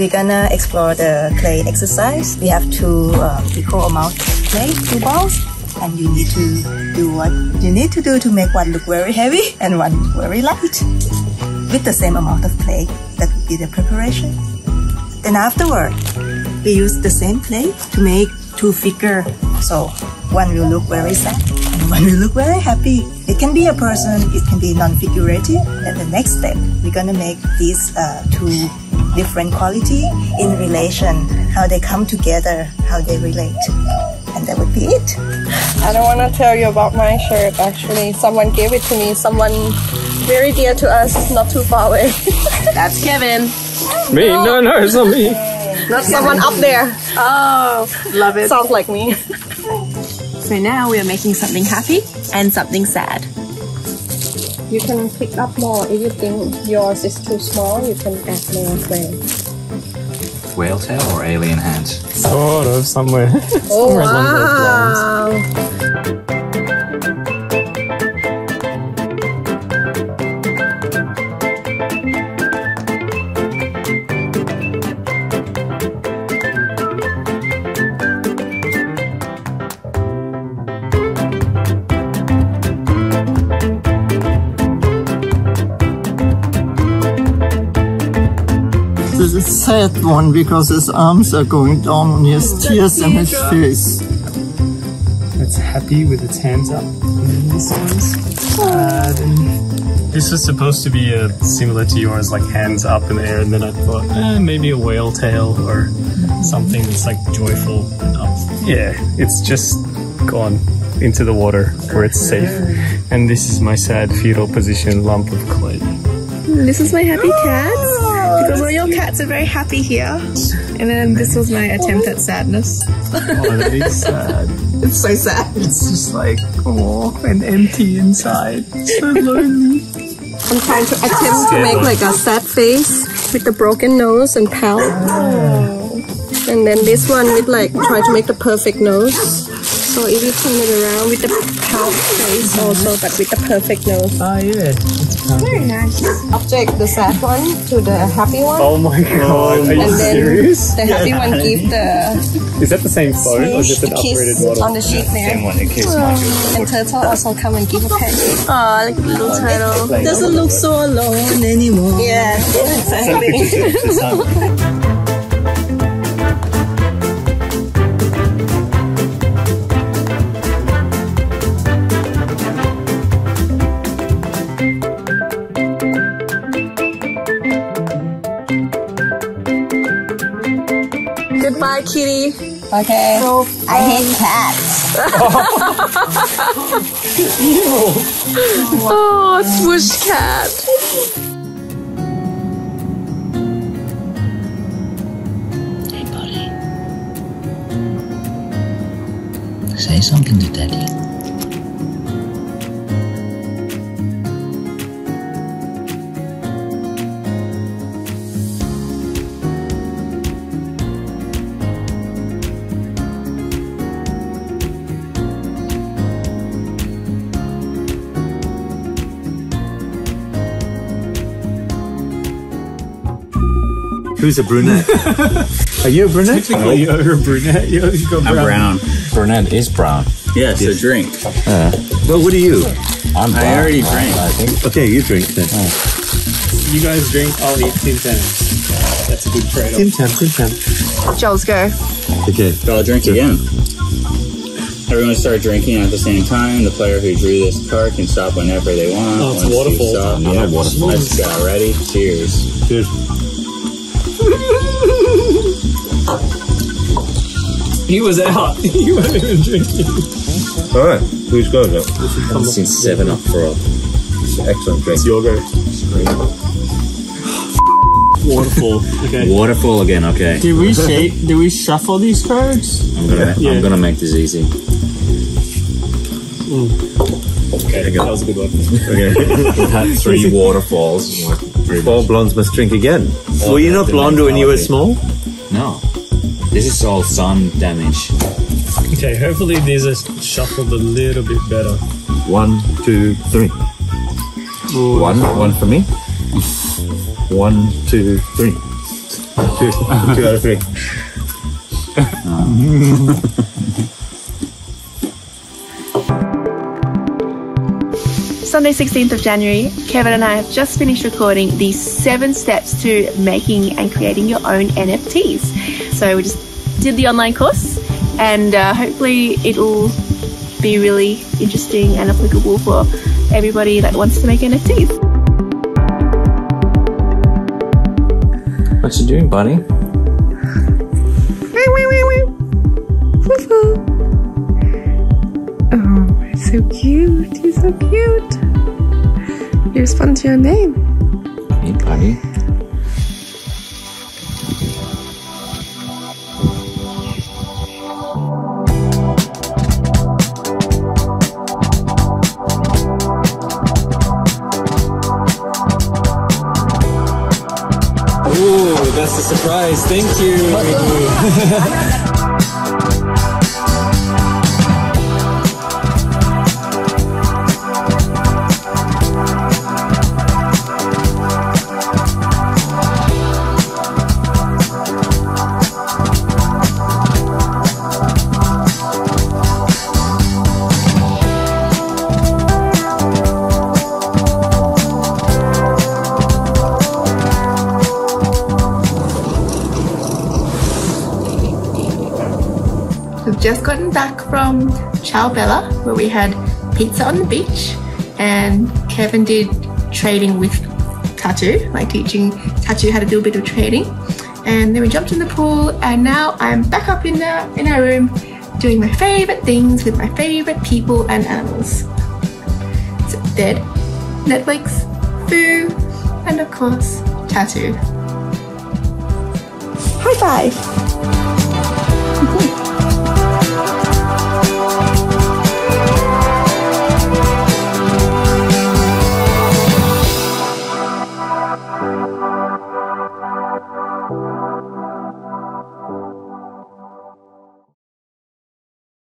we're gonna explore the clay exercise. We have two equal amount of clay, 2 balls, and you need to do what you need to do to make one look very heavy and one very light with the same amount of clay. That would be the preparation. Then afterward, we use the same clay to make 2 figures. So one will look very sad and one will look very happy. It can be a person, it can be non-figurative. Then the next step, we're gonna make these 2 different quality in relation, how they come together, how they relate. And that would be it. I don't want to tell you about my shirt, actually. Someone gave it to me, someone very dear to us, not too far away. That's Kevin. Me? No, no, it's not me. Not someone up there. Oh, love it. Sounds like me. So now we are making something happy and something sad. You can pick up more. If you think yours is too small, you can add more clay. Whale tail or alien hand? Sort of, somewhere. Oh, somewhere This is a sad one because his arms are going down and he has tears in his face. It's happy with its hands up. This was supposed to be similar to yours, like hands up in the air, and then I thought maybe a whale tail or something that's like joyful and up. Yeah, it's just gone into the water where it's safe. And this is my sad fetal position lump of clay. This is my happy cats. Because all your cats are very happy here. And then this was my attempt at sadness. Oh, that is sad. It's so sad. It's just like, oh, and empty inside. It's so lonely. I'm trying to attempt to make like a sad face with the broken nose and pout. Oh. And then this one with like, try to make the perfect nose. So if you turn it around with the pout face also, but with the perfect nose. Oh yeah, it's perfect. Very nice. Object the sad one to the happy one. Oh my god, are you serious? The happy one give the... Is that the same phone or just an upgraded model? On the sheet there. Same one, a kiss. And turtle also come and give a pet. Aw, like a little turtle. Doesn't look so alone anymore. Yeah, exactly. Bye, kitty. Okay. So, I hate cats. Oh, swoosh cat. Hey, buddy. Say something to daddy. Who's a brunette? Are you a brunette? Oh. You're a brunette. You go brown. I'm brown. Brunette is brown. Yeah, so drink. Well, what are you? I'm brown. I already drank. I think. Okay, you drink then. Oh. You guys drink, I'll eat Tim Tams. That's a good trade-off. Tim Tams, Tim Tams. Joel's go. Okay. So I'll drink again. Everyone start drinking at the same time. The player who drew this card can stop whenever they want. Oh, it's a waterfall. Another waterfall. Let's go. Ready? Cheers. Cheers. He was out. He wasn't even drinking. All right, who's going now? I've seen 7 Up for all. It's an excellent drink. It's your go. Waterfall. Okay. Waterfall again. Okay. Did we shuffle these cards? I'm gonna make this easy. Mm. Okay, that was a good one. Okay, we've had 3 waterfalls. 4 blondes must drink again. Oh, were you not blonde when you were small? No. This is all sun damage. Okay, hopefully these are shuffled a little bit better. 1, 2, 3. Ooh. One for me. 1, 2, 3. Two out of three. Sunday 16th of January, Kevin and I have just finished recording the 7 steps to making and creating your own NFTs. So we just did the online course, and hopefully it'll be really interesting and applicable for everybody that wants to make NFTs. What you doing, buddy? Oh, he's so cute. He's so cute. You respond to your name. Hey, buddy. Ooh, that's a surprise. Thank you. We've just gotten back from Ciao Bella, where we had pizza on the beach, and Kevin did trading with Tattoo, like teaching Tattoo how to do a bit of trading. And then we jumped in the pool, and now I'm back up in our room doing my favourite things with my favourite people and animals. So Dead, Netflix, Boo, and of course Tattoo. High five! Thank you.